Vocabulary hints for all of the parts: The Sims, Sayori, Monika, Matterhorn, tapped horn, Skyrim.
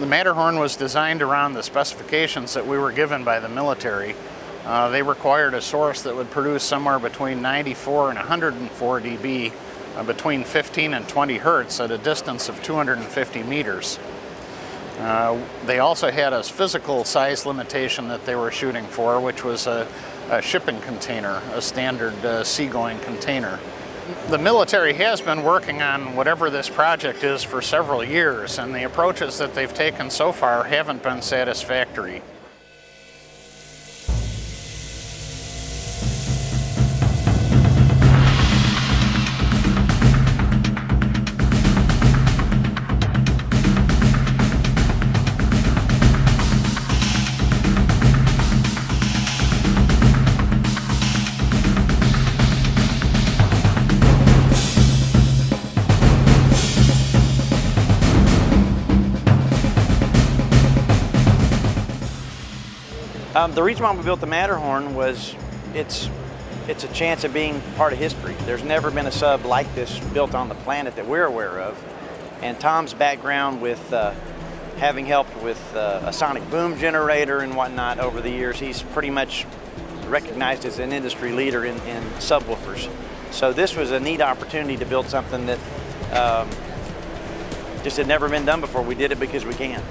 The Matterhorn was designed around the specifications that we were given by the military. They required a source that would produce somewhere between 94 and 104 dB, between 15 and 20 hertz at a distance of 250 meters. They also had a physical size limitation that they were shooting for, which was a shipping container, a standard seagoing container. The military has been working on whatever this project is for several years, and the approaches that they've taken so far haven't been satisfactory. The reason why we built the Matterhorn was it's a chance of being part of history. There's never been a sub like this built on the planet that we're aware of. And Tom's background with having helped with a sonic boom generator and whatnot over the years, he's pretty much recognized as an industry leader in subwoofers. So this was a neat opportunity to build something that just had never been done before. We did it because we can.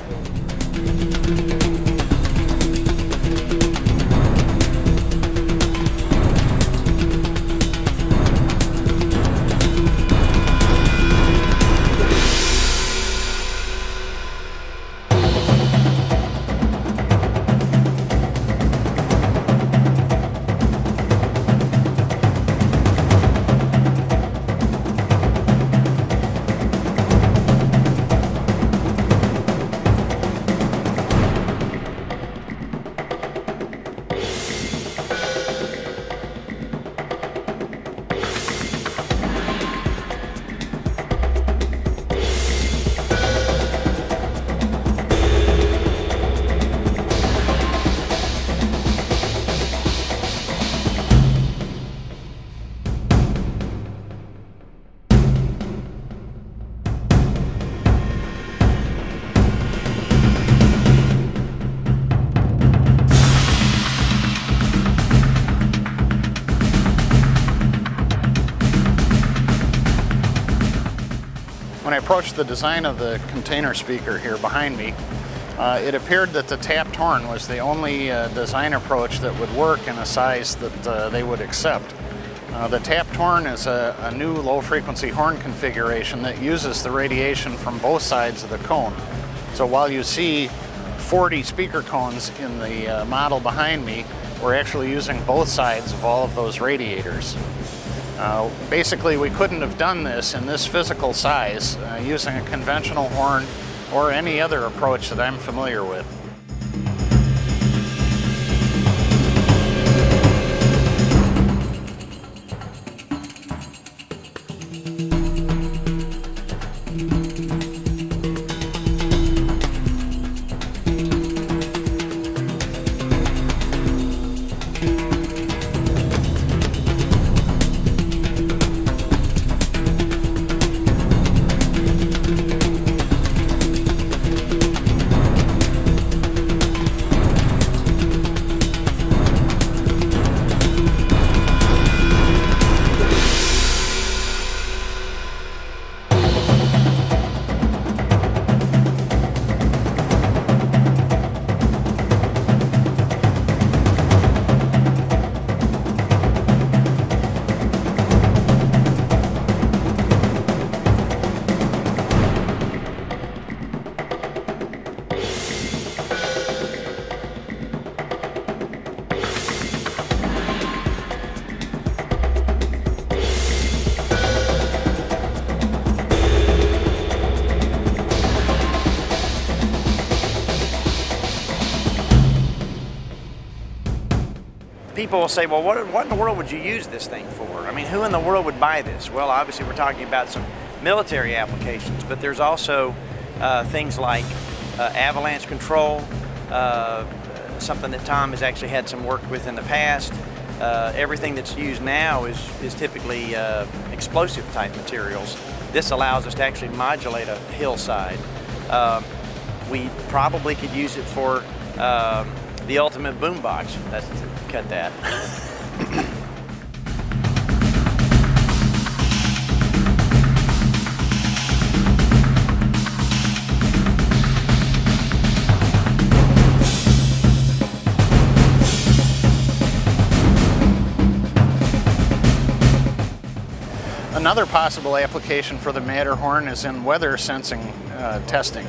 When I approached the design of the container speaker here behind me, it appeared that the tapped horn was the only design approach that would work in a size that they would accept. The tapped horn is a new low-frequency horn configuration that uses the radiation from both sides of the cone. So while you see 40 speaker cones in the model behind me, we're actually using both sides of all of those radiators. Basically, we couldn't have done this in this physical size using a conventional horn or any other approach that I'm familiar with. People will say, well, what in the world would you use this thing for? I mean, who in the world would buy this? Well, obviously we're talking about some military applications, but there's also things like avalanche control, something that Tom has actually had some work with in the past. Everything that's used now is typically explosive type materials. This allows us to actually modulate a hillside. We probably could use it for the ultimate boombox. That's cut that. Another possible application for the Matterhorn is in weather sensing testing.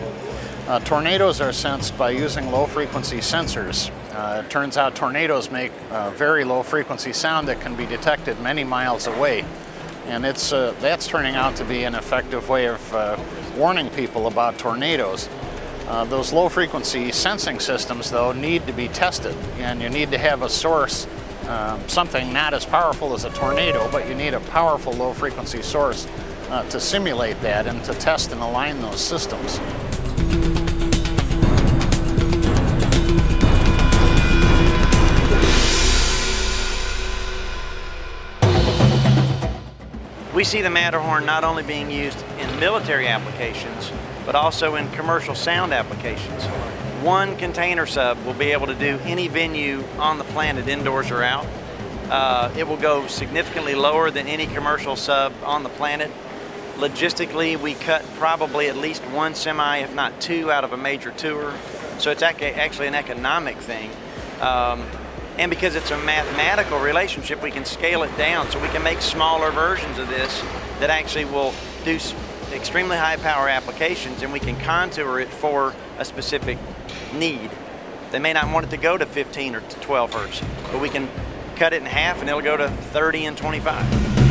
Tornadoes are sensed by using low-frequency sensors. It turns out tornadoes make very low-frequency sound that can be detected many miles away. And that's turning out to be an effective way of warning people about tornadoes. Those low-frequency sensing systems, though, need to be tested, and you need to have a source. Something not as powerful as a tornado, but you need a powerful low-frequency source to simulate that and to test and align those systems. We see the Matterhorn not only being used in military applications, but also in commercial sound applications. One container sub will be able to do any venue on the planet, indoors or out. It will go significantly lower than any commercial sub on the planet. Logistically, we cut probably at least one semi, if not two, out of a major tour. So it's actually an economic thing. And because it's a mathematical relationship, we can scale it down. So we can make smaller versions of this that actually will do extremely high power applications, and we can contour it for a specific need. They may not want it to go to 15 or 12 hertz, but we can cut it in half and it'll go to 30 and 25.